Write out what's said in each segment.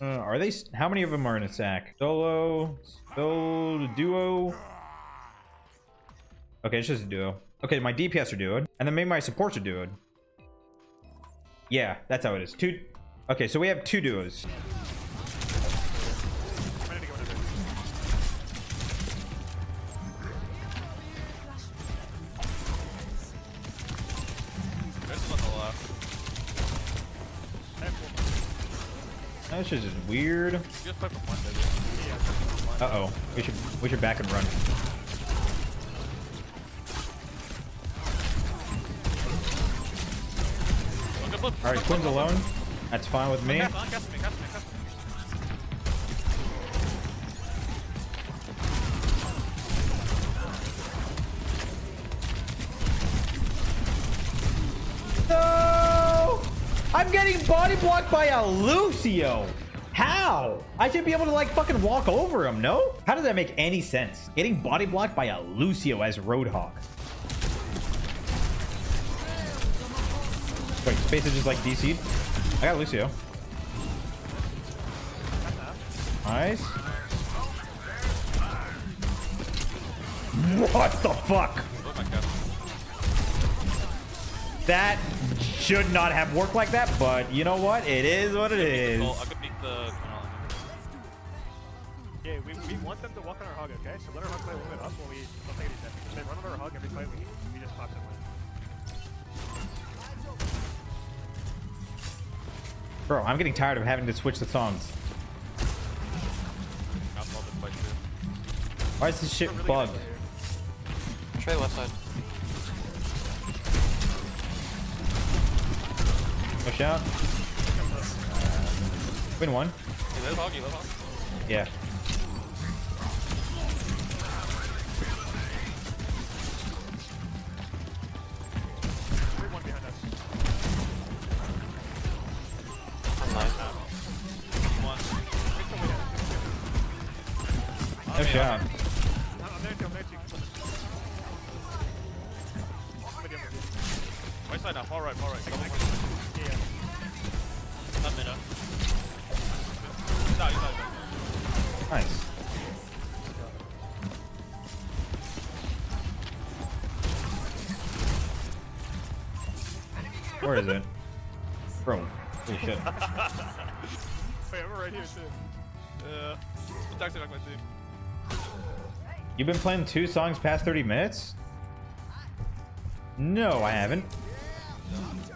Are they? How many of them are in attack? Solo, duo. Okay, it's just a duo. Okay, my DPS are duoed, and then maybe my supports are duoed. Yeah, that's how it is. Two. Okay, so we have two duos. That's just weird. Uh-oh. We should back and run. Alright, Quinn's alone. That's fine with me. I'm getting body blocked by a Lucio. How? I should be able to like fucking walk over him, no? How does that make any sense? Getting body blocked by a Lucio as Roadhog. Wait, space is just like DC'd. I got Lucio. Nice. What the fuck? That should not have worked like that, but you know what? It is what it is. I could beat the... Yeah, we want them to walk on our hog, okay? So let our hog play a little bit up when we don't take any damage. If they run over our hog every fight, we just pop them in. Bro, I'm getting tired of having to switch the songs. Why is this shit really bugged? Try left side. Push out. Win one. Yeah. No shot. Right side now, far right. Nice. Where is it? Bro, holy shit. Wait, I'm right here too. You've been playing two songs past 30 minutes? No, I haven't.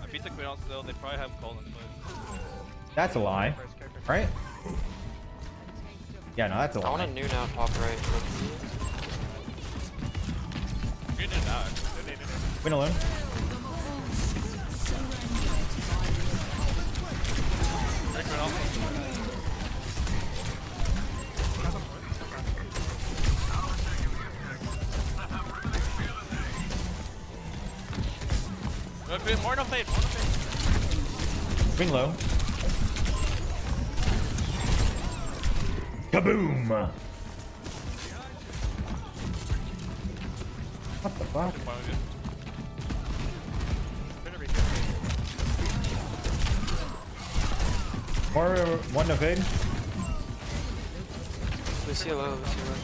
I beat the Queen out still, they probably have Golden Blue. That's a lie, right? Yeah, no, that's a lie. I want a new now, top right. Win alone. Win low. Kaboom! What the fuck? More one to fade. Lucio low, Lucio low.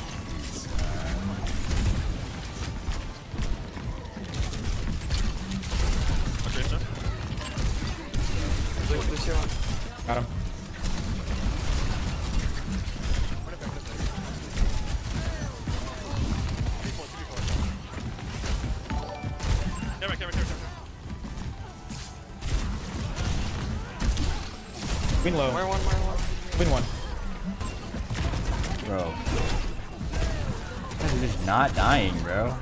Okay, sir. Lucio on. Got him. Win low. Win one. Bro. This is just not dying, bro.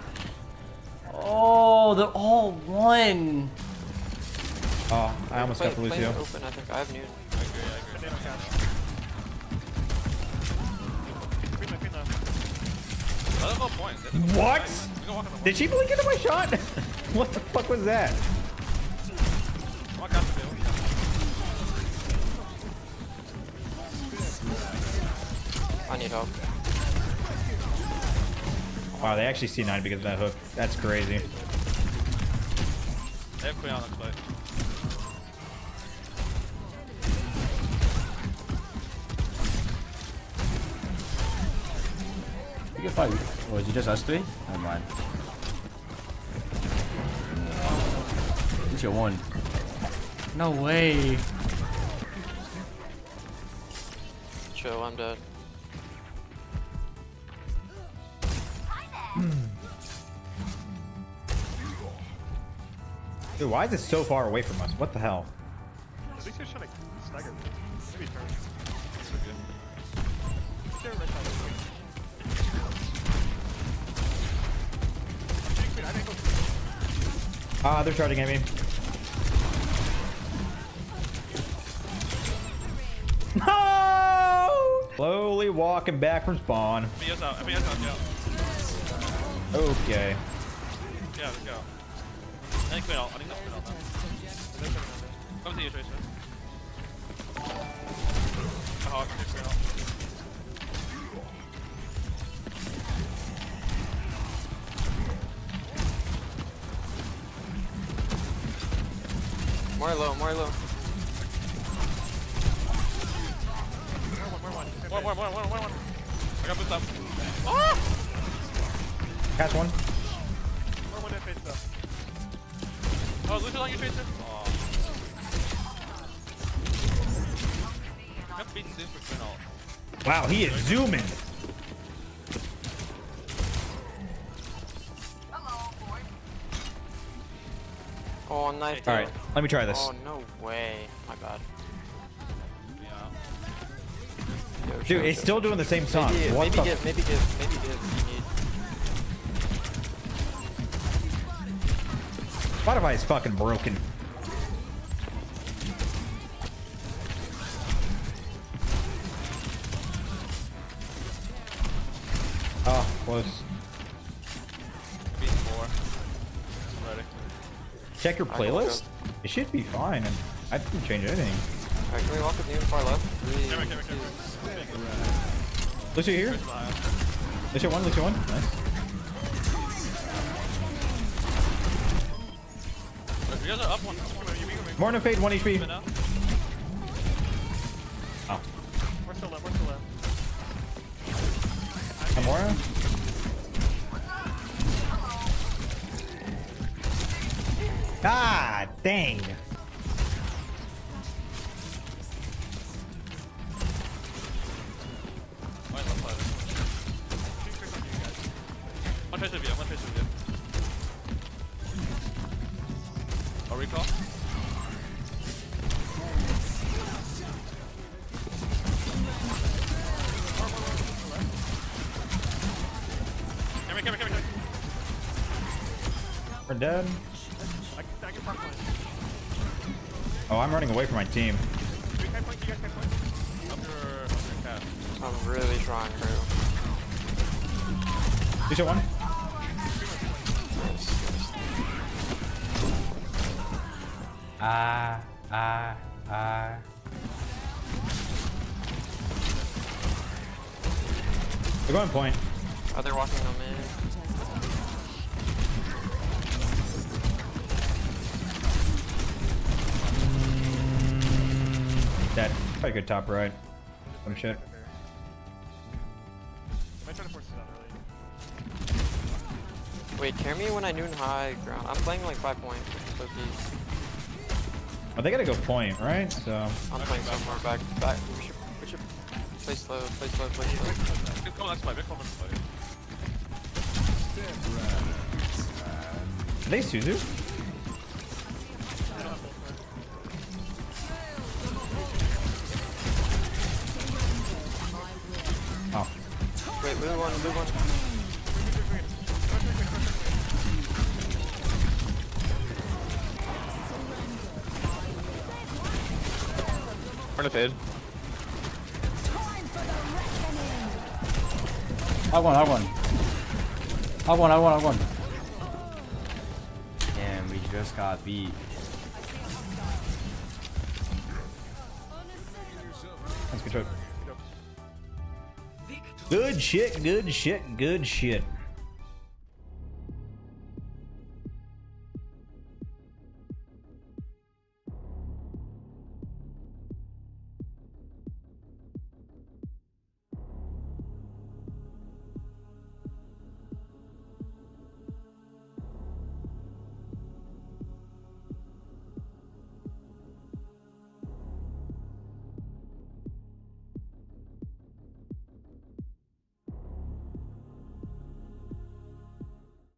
Oh, they're all one. Oh, I almost got Lucio. Open, I think. I have new. I agree. What? Did she blink into my shot? What the fuck was that? I need help. Wow, they actually C9 because of that hook. That's crazy. They have Queen on the play. get five? Or is it just us three? Never mind. It's your one. No way. Joe, I'm dead. Dude, why is it so far away from us? What the hell? At least he's trying to stagger me. Maybe turn. That's so good. Ah, they're charging at me. No! Slowly walking back from spawn. FBS out. FBS out, yeah. Okay. Yeah, let's go. I think I need to spin out now. Come to you, Tracer. Hawk, I need to spin out. More low, more low. More one. I got boost up. Oh! Catch one. More one that face up. Oh, Lucio on your Tracer. Oh. Wow, he is zooming. Hello, boy. Oh, knife. All right, let me try this. Oh, no way. My bad. Yeah. Dude, it's still doing the same song. Maybe give. Spotify is fucking broken. Oh, close. Check your playlist? It should be fine. I didn't change anything. Alright, can we walk with you far left? Three. Lucio here. Lucio one. Nice. You guys are up one. Morning fade, 1 HP. Oh. We're still left. Amora? Ah, dang. One trace of you. I'll recall. Come here. We're dead. I can park one. Oh, I'm running away from my team. You guys can point. Up your cat. I'm really trying, crew. You shot one? They're going point. Oh, they're walking on me. Dead. Probably good top right. Some shit. Wait, carry me when I noon high ground. I'm playing like 5 point. So oh, they gotta go point, right? So I'm playing somewhere back. We should play slow. Come on, let's play. Are they Suzu? Oh. Wait, move one. I won. Damn, we just got beat. That's good joke. Good shit.